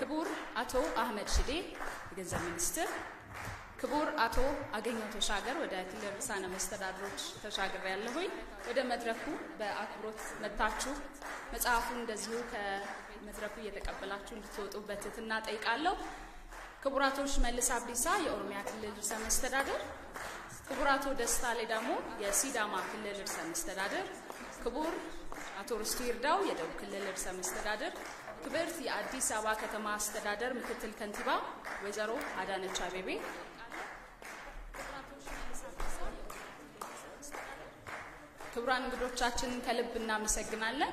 Kabur Ato Ahmet Şide, Genza Minister. Kabur Ato Agenyo Toshagar, ve de Tiller Sana Mustadar Roch Toshagar Velhoy, ve de Medraku, ve Akrot Metachu, Metafun Dezuk, Medraku Yedek Abelachun, Tot Betetinat Ekalo. Kabur Ato Shmelis Abdisa, Yormia Tiller Sana Mustadar. Kabur Ato Destale Damo, Yesidama Tiller Sana Mustadar. Kabur Ato Rustirdaw, Yedok Tiller Sana Mustadar. Kıbrıs ya Addis Ababa katamas tadar mükemmel kantiba ve zaro adanın çabebi. Kıbrıs'ın grup çatçın kalıbın namı segnalle.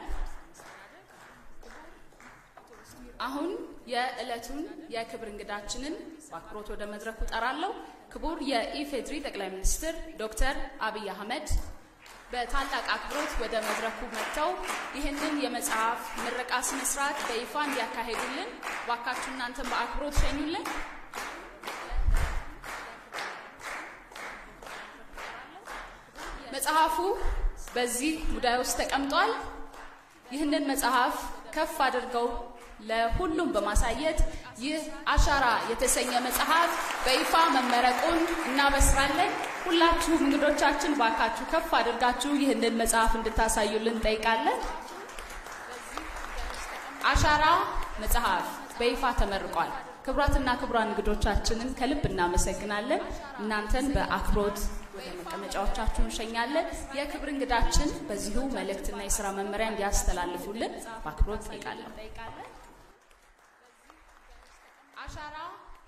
Ahun ya elatun ya Kıbrıs'ın gıdaçının bakproto da medrakut arallo. Kıbrıs ya ifedri takla minister Dr. Abiy Ahmed. በታላቅ አክብሮት ወደ መድረኩ መጥተው ይሄንን የመጽሐፍ ምረቃ ስነ ስርዓት በይፋን ያካሄዱልን ዋካችሁ እናንተም በአክብሮት ሸኙልን። መጽሐፉ በዚህ ሙዳይ ውስጥ ተቀምጧል። ይሄንን መጽሐፍ ከፍ አድርገው ለሁሉም በማሳየት ይህ አሻራ የተሰኘ መጽሐፍ በይፋ መመረቁን እናበስራለን። ሁላችሁ እንግዶቻችን ባካችሁ ከፍ አድርጋችሁ ይህንን መጽሐፍ እንድታሳዩልን ጠይቃለን። አሻራ መጽሐፍ በይፋ ተመርቋል። ክብራትና ክብራን እንግዶቻችንን ከልብ እናመሰግናለን። እናንተን በአክብሮት ወደ መቀመጫዎቻችሁ እንሸኛለን። የክብር እንግዳችን በዚሁ መልእክትና የሥራ መመሪያ እንዲያስተላልፉልን በአክብሮት ጠይቃለሁ። አሻራ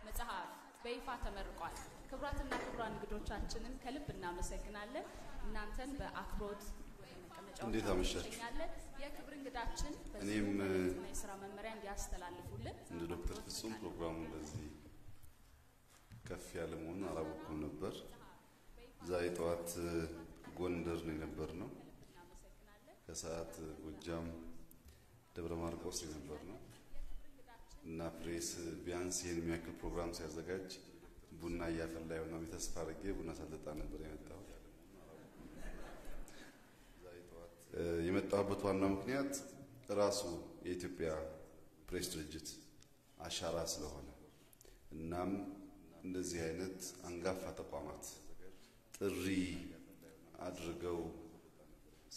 መጽሐፍ በይፋ ተመርቋል። ክብራትና ክብራን እንግዶቻችንን ከልብ እናመሰግናለን። እናንተን በአክብሮት እንዴት አመሻችሁ። የክብር እንግዳችን እኔም የሥራ መመሪያ እንዲያስተላልፉልን እንደ ዶክተር ፍጹም ፕሮግራሙን በዚህ ከፍ ያለ መሆኑን አላወኩም ነበር። ዛሬ ጠዋት ጎንደር ላይ ነበር ነው። ከሰዓት ጎጃም ደብረ ማርቆስ ነበር ነው። እና ፕሬስ ቢያንስ የሚያክል ፕሮግራም ሲያዘጋጅ ቡና ያፈላ የሆነ ተስፋ አድርጌ ቡና ሳልጠጣ ነበር የመጣው። የመጣሁበት ዋና ምክንያት ራሱ የኢትዮጵያ ፕሬስ ድርጅት አሻራ ስለሆነ እናም እንደዚህ አይነት አንጋፋ ተቋማት ጥሪ አድርገው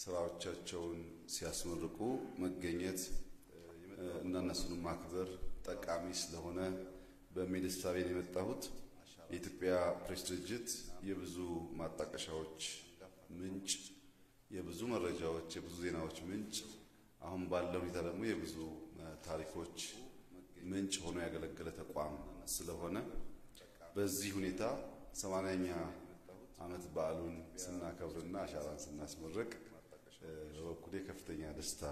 ስራዎቻቸውን ሲያስመርቁ መገኘት እና እነሱንም ማክበር ጠቃሚ ስለሆነ በሚኒስትሪው የመጣሁት የኢትዮጵያ ፕሬስ ድርጅት የብዙ ማጣቀሻዎች ምንጭ የብዙ መረጃዎች የብዙ ዜናዎች ምንጭ አሁን ባለው ሁኔታ ደግሞ የብዙ ታሪኮች ምንጭ ሆኖ ያገለገለ ተቋም ስለሆነ በዚህ ሁኔታ 80ኛ ዓመት በዓሉን ስናከብርና አሻራን ስናስመርቅ በኩሌ ከፍተኛ ደስታ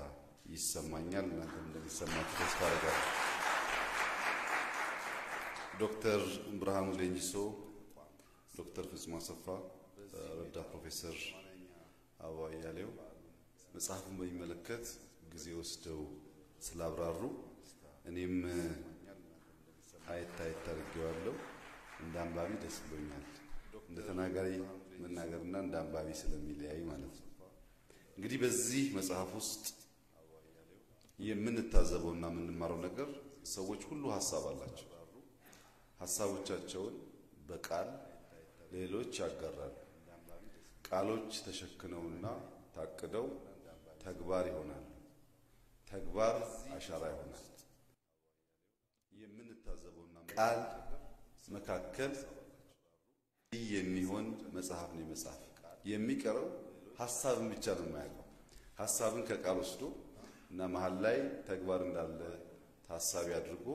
ይሰማኛል። እናንተም እንደሚሰማችሁ ተስፋ አደርጋለሁ። ዶክተር ኢብራሂም ሊጂሶ፣ ዶክተር ፍስሃ አሰፋ፣ ረዳት ፕሮፌሰር አባያሌው መጽሐፉን በሚመለከት ጊዜ ወስደው ስላብራሩ እኔም አይታይ ተርጌዋለሁ። እንዳንባቢ ደስ ብሎኛል። እንደተናጋሪ መናገርና እንዳንባቢ ስለሚለያይ ማለት ነው። እንግዲህ በዚህ መጽሐፍ ውስጥ የምንታዘበውና የምንማረው ነገር ሰዎች ሁሉ ሐሳብ አላቸው። ሐሳቦቻቸውን በቃል ሌሎች ያጋራሉ። ቃሎች ተሸክነውና ታቅደው ተግባር ይሆናሉ። ተግባር አሻራ ይሆናል። የምንታዘበውና ቃል መካከል የሚሆን መጽሐፍ ነው። መጽሐፍ የሚቀረው ሐሳብን ብቻ ነው የሚያቀርበው። ሐሳብን ከቃል ወስዶ እና መሃል ላይ ተግባር እንዳለ ታሳቢ አድርጎ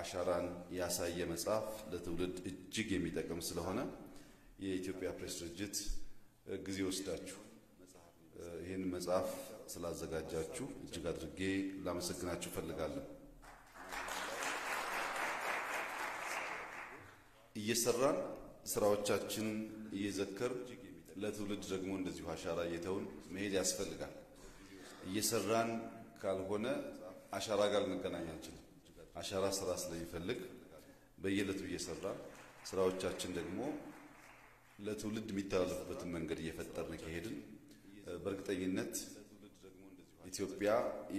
አሻራን ያሳየ መጽሐፍ ለትውልድ እጅግ የሚጠቅም ስለሆነ የኢትዮጵያ ፕሬስ ድርጅት ጊዜ ወስዳችሁ ይሄን መጽሐፍ ስላዘጋጃችሁ እጅግ አድርጌ ላመሰግናችሁ ፈልጋለሁ። እየሰራን ስራዎቻችን እየዘከርን ለትውልድ ደግሞ እንደዚህ አሻራ እየተውን መሄድ ያስፈልጋል። እየሰራን ካልሆነ አሻራ ጋር እንገናኛለን። አሻራ ስራ ስለሚፈልግ በየለቱ እየሰራ ስራዎቻችን ደግሞ ለትውልድ የሚታለፍበት መንገድ እየፈጠርን ከሄድን በእርግጠኝነት ኢትዮጵያ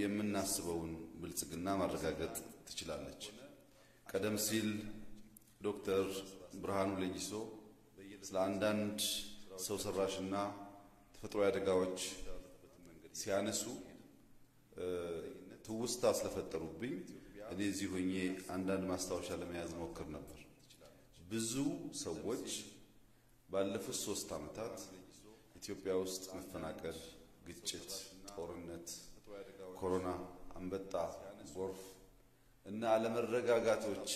የምናስበውን ብልጽግና ማረጋገጥ ትችላለች። ቀደም ሲል ዶክተር ብርሃኑ ሌጂሶ ስለ አንዳንድ ሰው ሰራሽና ተፈጥሮ ያደጋዎች ሲያነሱ ትውስታ ስለፈጠሩብኝ እኔ እዚህ ሆኜ አንዳንድ ማስታወሻ ለመያዝ ሞክር ነበር። ብዙ ሰዎች ባለፉት 3 አመታት ኢትዮጵያ ውስጥ መፈናቀል፣ ግጭት፣ ጦርነት፣ ኮሮና፣ አንበጣ፣ ጎርፍ እና አለመረጋጋቶች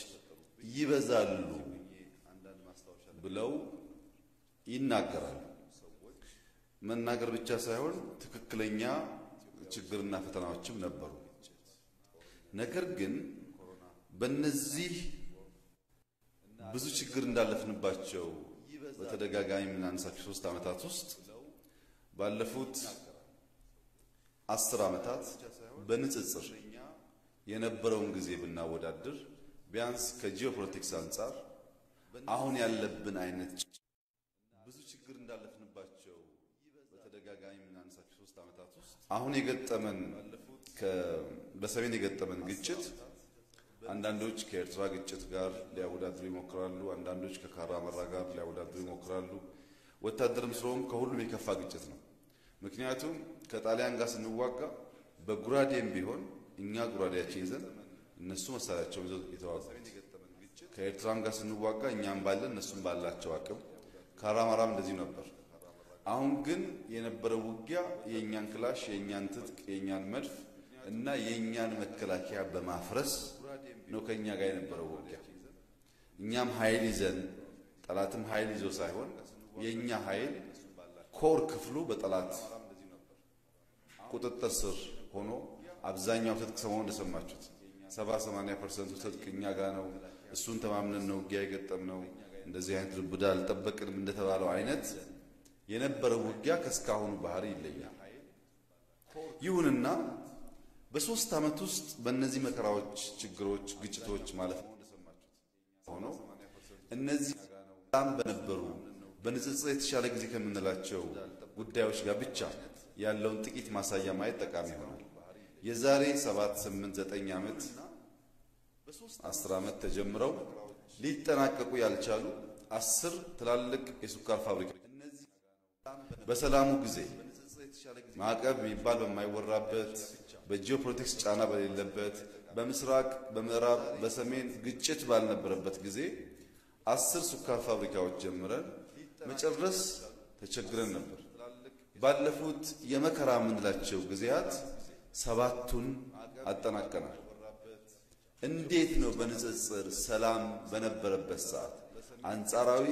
ይበዛሉ ብለው ይናገራሉ። መናገር ብቻ ሳይሆን ትክክለኛ ችግርና ፈተናዎችም ነበሩ። ነገር ግን በእነዚህ ብዙ ችግር እንዳለፍንባቸው በተደጋጋሚ ምናነሳቸው 3 አመታት ውስጥ ባለፉት 10 አመታት በንጽጽር የነበረውን ጊዜ ብናወዳድር ቢያንስ ከጂኦፖለቲክስ አንፃር አሁን ያለብን አይነት ብዙ ችግር እንዳለፍንባቸው በተደጋጋሚ ምናነሳቸው 3 አመታት ውስጥ አሁን የገጠመን በሰሜን የገጠመን ግጭት አንዳንዶች ከኤርትራ ግጭት ጋር ሊያወዳድሩ ይሞክራሉ፣ አንዳንዶች ከካራማራ ጋር ሊያወዳድሩ ይሞክራሉ። ወታደርም ስለሆነ ከሁሉም የከፋ ግጭት ነው። ምክንያቱም ከጣሊያን ጋር ስንዋጋ በጉራዴም ቢሆን እኛ ጉራዴያችን ይዘን እነሱ መሳሪያቸውን ይዘው የተዋጉት፣ ከኤርትራም ጋር ስንዋጋ እኛም ባለን እነሱም ባላቸው አቅም፣ ካራማራም እንደዚህ ነበር። አሁን ግን የነበረው ውጊያ የኛን ክላሽ፣ የኛን ትጥቅ፣ የኛን መድፍ እና የኛን መከላከያ በማፍረስ ነው ከኛ ጋር የነበረው ውጊያ። እኛም ኃይል ይዘን ጠላትም ኃይል ይዞ ሳይሆን የኛ ኃይል ኮር ክፍሉ በጠላት ቁጥጥር ስር ሆኖ አብዛኛው ትጥቅ ሰሞኑ እንደሰማችሁት 70-80% ትጥቅ እኛ ጋር ነው። እሱን ተማምነን ነው ውጊያ የገጠምነው። እንደዚህ አይነት ልብዳ አልጠበቅንም እንደተባለው አይነት የነበረው ውጊያ ከስካሁን ባህሪ ይለያል። ይሁንና በ3 አመት ውስጥ በእነዚህ መከራዎች፣ ችግሮች፣ ግጭቶች ማለት ሆኖ እነዚህ ታም በነበሩ በንጽጽር የተሻለ ጊዜ ከምንላቸው ጉዳዮች ጋር ብቻ ያለውን ጥቂት ማሳያ ማየት ጠቃሚ ሆኗል። የዛሬ 7-8-9 አመት 10 አመት ተጀምረው ሊጠናቀቁ ያልቻሉ 10 ትላልቅ የሱካር ፋብሪካ በሰላሙ ጊዜ ማዕቀብ የሚባል በማይወራበት በጂኦፖለቲክስ ጫና በሌለበት በምስራቅ በምዕራብ በሰሜን ግጭት ባልነበረበት ጊዜ 10 ሱካር ፋብሪካዎች ጀምረን መጨረስ ተቸግረን ነበር። ባለፉት የመከራ ምንላቸው ግዚያት 7ቱን አጠናቀናል። እንዴት ነው በንጽጽር ሰላም በነበረበት ሰዓት፣ አንጻራዊ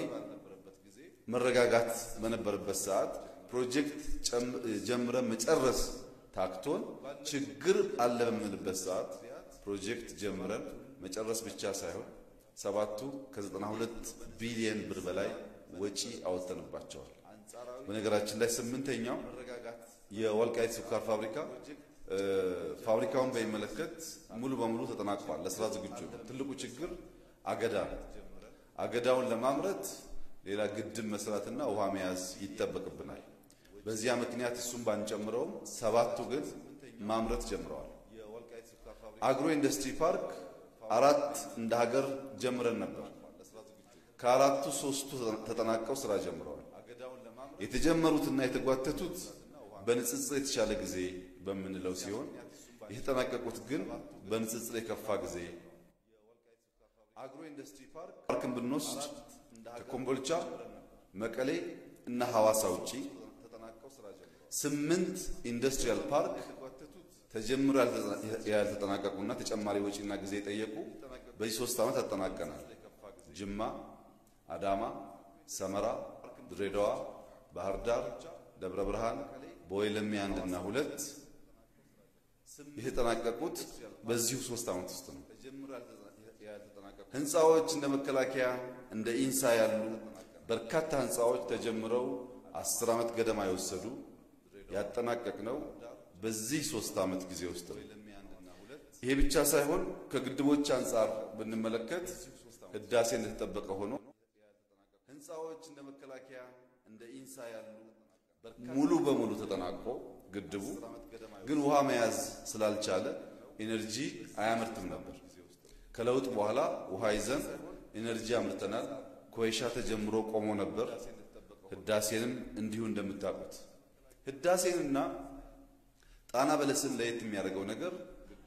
መረጋጋት በነበረበት ሰዓት ፕሮጀክት ጀምረን መጨረስ ታክቶን ችግር አለበምንበት ሰዓት ፕሮጀክት ጀምረን መጨረስ ብቻ ሳይሆን 7ቱ ከ92 ቢሊዮን ብር በላይ ወጪ አወጣንባቸዋል። በነገራችን ላይ 8ኛው የወልቃይት ሱካር ፋብሪካውን በሚመለከት ሙሉ በሙሉ ተጠናቋል፣ ለስራ ዝግጁ ነው። ትልቁ ችግር አገዳ ነው። አገዳውን ለማምረት ሌላ ግድብ መስራትና ውሃ መያዝ ይጠበቅብናል። በዚያ ምክንያት እሱን ባንጨምረው 7ቱ ግን ማምረት ጀምረዋል። አግሮ ኢንዱስትሪ ፓርክ 4 እንደ ሀገር ጀምረን ነበር። ከአራቱ 3ቱ ተጠናቀው ስራ ጀምረዋል። የተጀመሩትና የተጓተቱት በንጽጽር የተሻለ ጊዜ በመንለው ሲሆን የተጠናቀቁት ግን በንጽጽር የከፋ ጊዜ። አግሮ ኢንዱስትሪ ፓርክን ብንወስድ ከኮምቦልቻ፣ መቀሌ እና ሐዋሳ ውጪ 8 ኢንዱስትሪያል ፓርክ ተጀምሮ ያልተጠናቀቁና ተጨማሪ ወጪና ጊዜ ጠየቁ። በዚህ 3 አመት አጠናቀናል። ጅማ፣ አዳማ፣ ሰመራ፣ ድሬ ዳዋ፣ ባህር ዳር፣ ደብረ ብርሃን፣ ቦይለሚ 1 እና 2 የተጠናቀቁት በዚሁ 3 አመት ውስጥ ነው። ህንጻዎች እንደ መከላከያ እንደ ኢንሳ ያሉ በርካታ ህንጻዎች ተጀምረው 10 አመት ገደማ ይወሰዱ ያጠናቀቅነው በዚህ 3 አመት ጊዜ ውስጥ ነው። ይሄ ብቻ ሳይሆን ከግድቦች አንፃር ብንመለከት ህዳሴ እንደተጠበቀ ሆኖ ህንጻዎች እንደ መከላከያ እንደ ኢንሳ ያሉ ሙሉ በሙሉ ተጠናቆ ግድቡ ግን ውሃ መያዝ ስላልቻለ ኤነርጂ አያመርትም ነበር ከለውጥ በኋላ ውሃይዘን ኤነርጂ አመርተናል ኮይሻ ተጀምሮ ቆሞ ነበር ህዳሴንም እንዲሁ እንደምታውቁት ህዳሴንና ጣና በለስን ለየት የሚያደርገው ነገር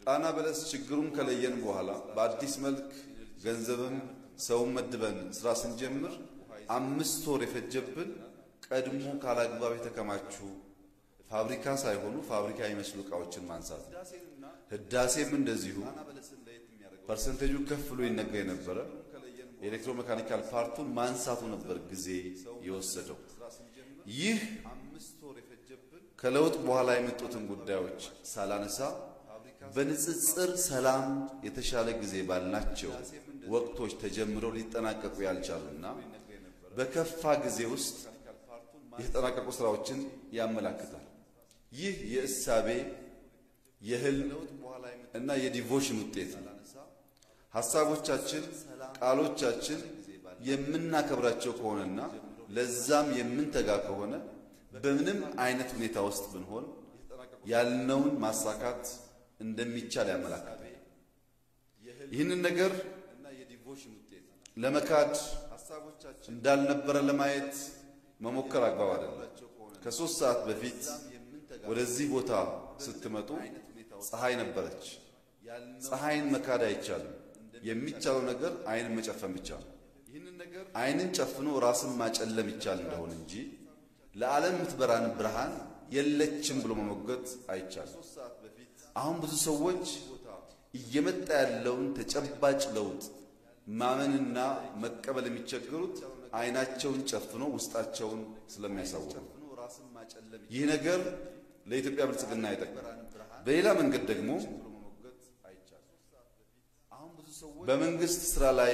ጣና በለስ ችግሩን ከለየን በኋላ በአዲስ መልክ ገንዘብን ሰውን መድበን ስራ ስንጀምር 5 ወር የፈጀብን ቀድሞ ካላግባብ የተከማቹ ፋብሪካ ሳይሆኑ ፋብሪካ የሚመስሉ እቃዎችን ማንሳት ህዳሴም እንደዚሁ ፐርሰንቴጁ ከፍሎ ይነገር የነበረ ኤሌክትሮሜካኒካል ፓርቱን ማንሳቱ ነበር ጊዜ የወሰደው ይህ ከለውጥ በኋላ የመጡትን ጉዳዮች ሳላነሳ በንጽጽር ሰላም የተሻለ ጊዜ ባልናቸው ወቅቶች ተጀምረው ሊጠናቀቁ ያልቻሉና በከፋ ጊዜ ውስጥ የተጠናቀቁ ስራዎችን ያመለክታል ይህ የእሳቤ የህልም እና የዲቮሽን ውጤት ነው ሐሳቦቻችን ቃሎቻችን የምናከብራቸው ከሆነና ለዛም የምንተጋ ከሆነ በምንም አይነት ሁኔታ ውስጥ ብንሆን ያልነውን ማሳካት እንደሚቻል ያመለክታል ይህንን ነገር ለመካድ እንዳልነበረ ለማየት መሞከር አግባብ አይደለም ከ3 ሰዓት በፊት ወደዚህ ቦታ ስትመጡ ፀሐይ ነበረች ፀሐይን መካድ አይቻልም የሚቻለው ነገር አይንን መጨፈን ብቻ ነው አይንን ጨፍኖ ራስን ማጨለም ይቻል እንደሆነ እንጂ ለዓለም ምትበራን ብርሃን የለችም ብሎ መሞገት አይቻልም አሁን ብዙ ሰዎች እየመጣ ያለውን ተጨባጭ ለውጥ ማመንና መቀበል የሚቸገሩት አይናቸውን ጨፍኖ ውስጣቸውን ስለሚያሳውቁ ይህ ነገር ለኢትዮጵያ ብልጽግና አይጠቅም በሌላ መንገድ ደግሞ በመንግስት ስራ ላይ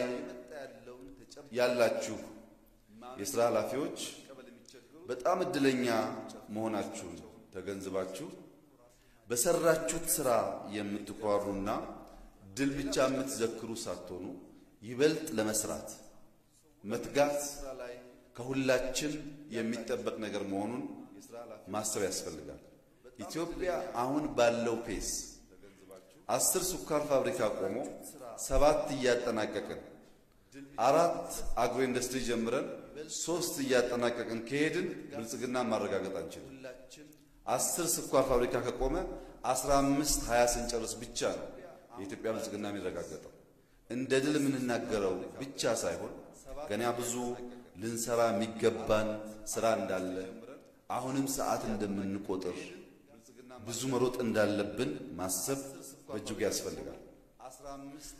ያላችሁ የስራ ኃላፊዎች በጣም እድለኛ መሆናችሁን ተገንዝባችሁ በሰራችሁት ስራ የምትቆሩና ድል ብቻ የምትዘክሩ ሳትሆኑ ይበልጥ ለመስራት መትጋት ከሁላችን የሚጠበቅ ነገር መሆኑን ማሰብ ያስፈልጋል ኢትዮጵያ አሁን ባለው ፔስ 10 ስኳር ፋብሪካ ቆሞ 7 እያጠናቀቅን 4 አግሮ ኢንዱስትሪ ጀምረን 3 እያጠናቀቅን ከሄድን ብልጽግና ማረጋገጥ አንችልም 10 ስኳር ፋብሪካ ከቆመ 15 20 ስንጨርስ ብቻ ነው የኢትዮጵያ ብልጽግና የሚረጋገጠው እንደ ድል ምንናገረው ብቻ ሳይሆን ገና ብዙ ልንሰራ የሚገባን ስራ እንዳለ አሁንም ሰዓት እንደምንቆጥር ብዙ መሮጥ እንዳለብን ማሰብ በእጅጉ ያስፈልጋል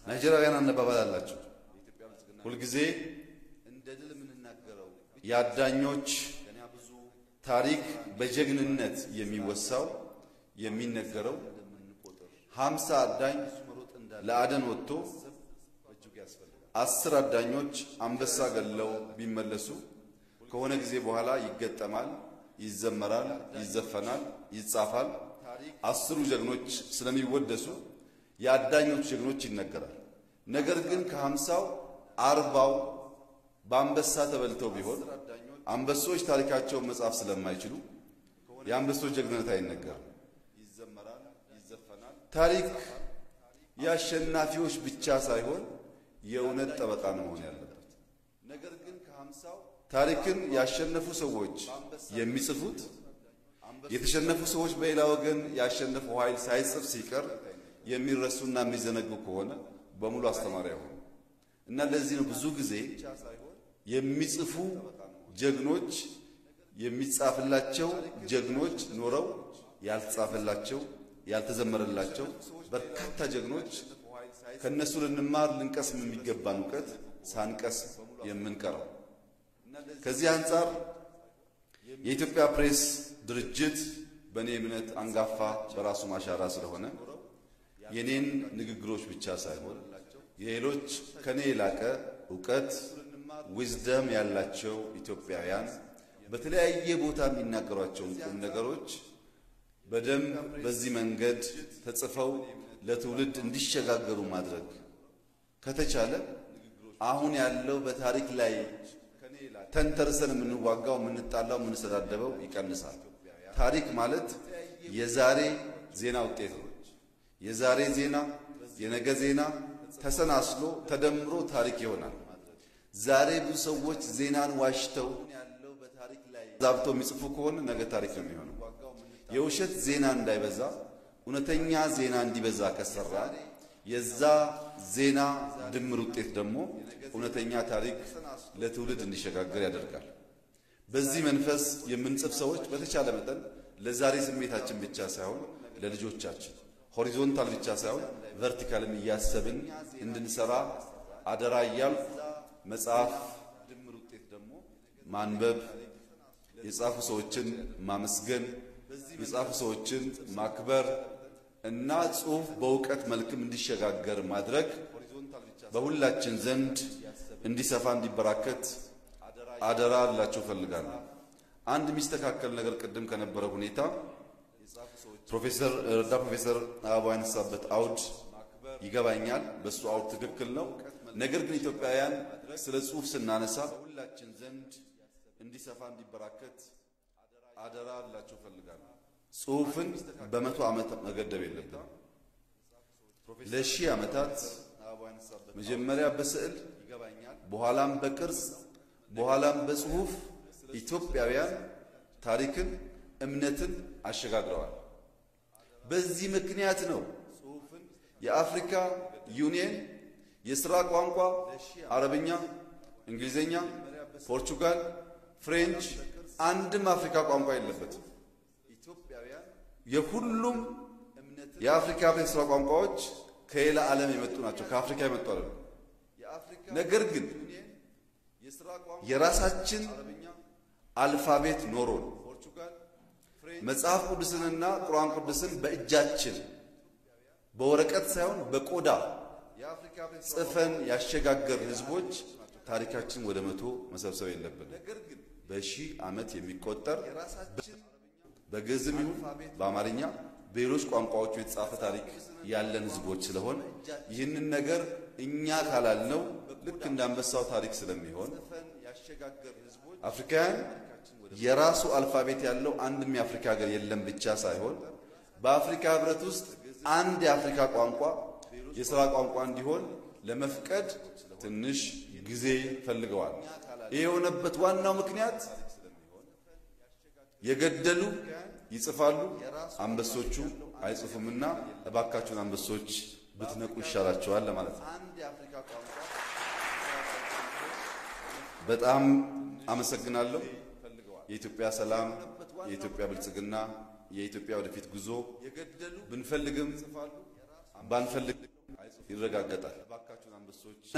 ናይጄሪያውያን አነባባል አላችሁ ሁልጊዜ እንደ ድል ምንናገረው ያዳኞች ታሪክ በጀግንነት የሚወሳው የሚነገረው 50 አዳኝ ለአደን ወጥቶ 10 አዳኞች አንበሳ ገለው ቢመለሱ ከሆነ ጊዜ በኋላ ይገጠማል ይዘመራል ይዘፈናል ይጻፋል 10ሩ ጀግኖች ስለሚወደሱ ያዳኞች ጀግኖች ይነገራል ነገር ግን ከ50ው 40ው በአንበሳ ተበልተው ቢሆን አንበሶች ታሪካቸውን መጻፍ ስለማይችሉ የአንበሶች ጀግንነት አይነገርም ይዘመራል ይዘፈናል ታሪክ ያሸናፊዎች ብቻ ሳይሆን የእውነት ጠበቃ ነው ያለበት ነገር ግን ከ50ው ታሪክን ያሸነፉ ሰዎች የሚጽፉት የተሸነፉ ሰዎች በሌላ ወገን ያሸነፈው ኃይል ሳይጽፍ ሲቀር የሚረሱና የሚዘነጉ ከሆነ በሙሉ አስተማሪ አይሆንም እና ለዚህ ነው ብዙ ጊዜ የሚጽፉ ጀግኖች የሚጻፍላቸው ጀግኖች ኖረው ያልጻፈላቸው ያልተዘመረላቸው በርካታ ጀግኖች ከነሱ ልንማር ልንቀስም የሚገባን ዕውቀት ሳንቀስም የምንቀረው ከዚህ አንፃር የኢትዮጵያ ፕሬስ ድርጅት በእኔ እምነት አንጋፋ በራሱ ማሻራ ስለሆነ የኔን ንግግሮች ብቻ ሳይሆን የሌሎች ከኔ የላቀ ዕውቀት ዊዝደም ያላቸው ኢትዮጵያውያን በተለያየ ቦታ የሚናገሯቸውን ቁም ነገሮች በደንብ በዚህ መንገድ ተጽፈው ለትውልድ እንዲሸጋገሩ ማድረግ ከተቻለ አሁን ያለው በታሪክ ላይ ተንተርሰን የምንዋጋው የምንጣላው የምንሰዳደበው ይቀንሳል ታሪክ ማለት የዛሬ ዜና ውጤት ነው የዛሬ ዜና የነገ ዜና ተሰናስሎ ተደምሮ ታሪክ ይሆናል። ዛሬ ብዙ ሰዎች ዜናን ዋሽተው ዛብቶ የሚጽፉ ከሆነ ነገ ታሪክ ነው የሚሆነው። የውሸት ዜና እንዳይበዛ እውነተኛ ዜና እንዲበዛ ከሰራ የዛ ዜና ድምር ውጤት ደግሞ እውነተኛ ታሪክ ለትውልድ እንዲሸጋገር ያደርጋል። በዚህ መንፈስ የምንጽፍ ሰዎች በተቻለ መጠን ለዛሬ ስሜታችን ብቻ ሳይሆን ለልጆቻችን ሆሪዞንታል ብቻ ሳይሆን ቨርቲካልም እያሰብን እንድንሰራ አደራ እያልኩ መጽሐፍ ድምር ውጤት ደግሞ ማንበብ፣ የጻፉ ሰዎችን ማመስገን፣ የጻፉ ሰዎችን ማክበር እና ጽሁፍ በእውቀት መልክም እንዲሸጋገር ማድረግ በሁላችን ዘንድ እንዲሰፋ እንዲበራከት አደራ አላችሁ ፈልጋለሁ። አንድ ሚስተካከል ነገር ቀደም ከነበረ ሁኔታ ፕሮፌሰር ፕሮፌሰር አባይን ሳበት አውድ ይገባኛል፣ በሱ አውድ ትክክል ነው። ነገር ግን ኢትዮጵያውያን ስለ ጽሁፍ ስናነሳ ሁላችን ዘንድ እንዲሰፋ እንዲበራከት አደራ አላችሁ ፈልጋለሁ። ጽሁፍን በመቶ ዓመት መገደብ የለብንም። ለሺህ ዓመታት መጀመሪያ በስዕል በኋላም በቅርጽ በኋላም በጽሁፍ ኢትዮጵያውያን ታሪክን እምነትን አሸጋግረዋል። በዚህ ምክንያት ነው የአፍሪካ ዩኒየን የሥራ ቋንቋ አረብኛ፣ እንግሊዘኛ፣ ፖርቹጋል፣ ፍሬንች አንድም አፍሪካ ቋንቋ የለበትም። የሁሉም የአፍሪካ የሥራ ቋንቋዎች ከሌላ ዓለም የመጡ ናቸው፣ ከአፍሪካ የመጡ አይደሉም። ነገር ግን የራሳችን አልፋቤት ኖሮ መጽሐፍ ቅዱስንና ቁርአን ቅዱስን በእጃችን በወረቀት ሳይሆን በቆዳ ጽፈን ያሸጋገር ህዝቦች ታሪካችን ወደ 100 መሰብሰብ የለብንም። በሺ ዓመት የሚቆጠር በግዕዝም በአማርኛ በሌሎች ቋንቋዎች የተጻፈ ታሪክ ያለን ህዝቦች ስለሆን ይህንን ነገር እኛ ካላልነው ልክ እንዳንበሳው ታሪክ ስለሚሆን አፍሪካን የራሱ አልፋቤት ያለው አንድም የአፍሪካ ሀገር የለም ብቻ ሳይሆን በአፍሪካ ህብረት ውስጥ አንድ የአፍሪካ ቋንቋ የሥራ ቋንቋ እንዲሆን ለመፍቀድ ትንሽ ጊዜ ፈልገዋል። ይሄ የሆነበት ዋናው ምክንያት የገደሉ ይጽፋሉ፣ አንበሶቹ አይጽፉምና እባካችሁን አንበሶች ብትነቁ ይሻላችኋል ለማለት ነው። በጣም አመሰግናለሁ። የኢትዮጵያ ሰላም፣ የኢትዮጵያ ብልጽግና፣ የኢትዮጵያ ወደፊት ጉዞ ብንፈልግም ባንፈልግ ይረጋገጣል።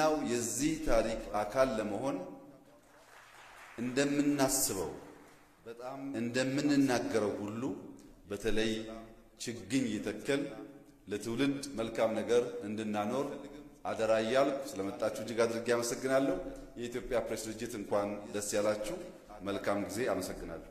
ነው የዚህ ታሪክ አካል ለመሆን እንደምናስበው እንደምንናገረው ሁሉ በተለይ ችግኝ ይተከል ለትውልድ መልካም ነገር እንድናኖር አደራ እያልኩ ስለመጣችሁ እጅግ አድርጌ አመሰግናለሁ። የኢትዮጵያ ፕሬስ ድርጅት እንኳን ደስ ያላችሁ። መልካም ጊዜ። አመሰግናለሁ።